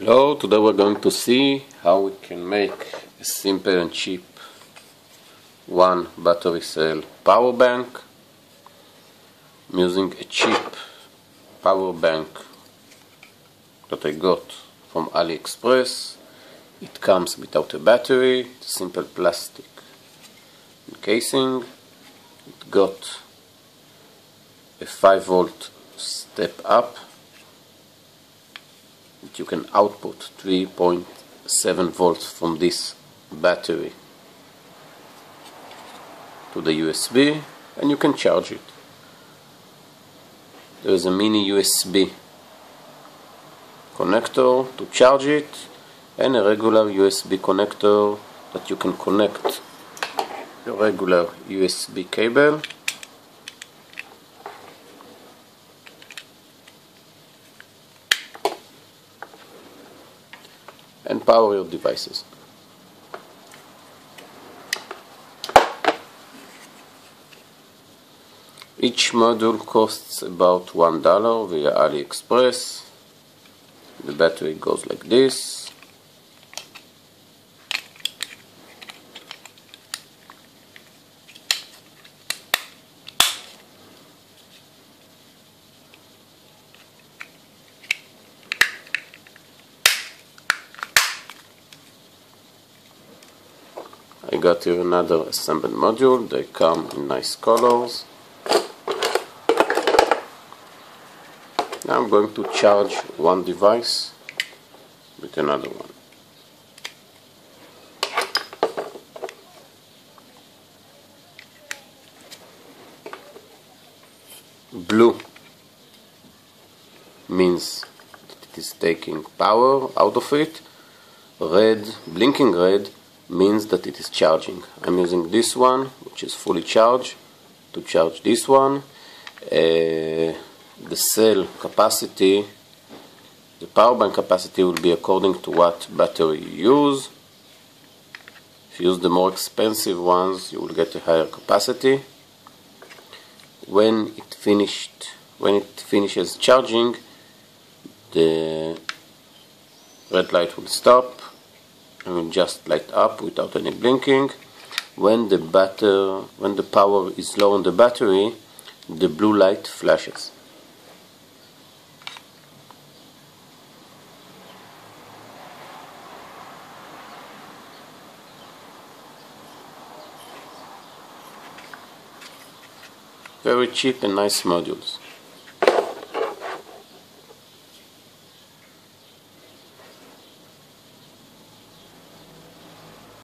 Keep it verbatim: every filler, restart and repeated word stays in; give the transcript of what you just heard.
Hello, today we're going to see how we can make a simple and cheap one battery cell power bank using a cheap power bank that I got from AliExpress. It comes without a battery, simple plastic casing. It got a five volt step up. You can output three point seven volts from this battery to the U S B, and you can charge it. There is a mini U S B connector to charge it, and a regular U S B connector that you can connect your regular U S B cable. And power your devices. Each module costs about one dollar via AliExpress. The battery goes like this. I got here another assembled module. They come in nice colors. Now I'm going to charge one device with another one. Blue means that it is taking power out of it. Red, blinking red, means that it is charging. I'm using this one, which is fully charged, to charge this one. Uh, the cell capacity, the power bank capacity, will be according to what battery you use. If you use the more expensive ones, you will get a higher capacity. When it finished, when it finishes charging, the red light will stop. It will just light up without any blinking. When the batter, when the power is low on the battery, the blue light flashes. Very cheap and nice modules.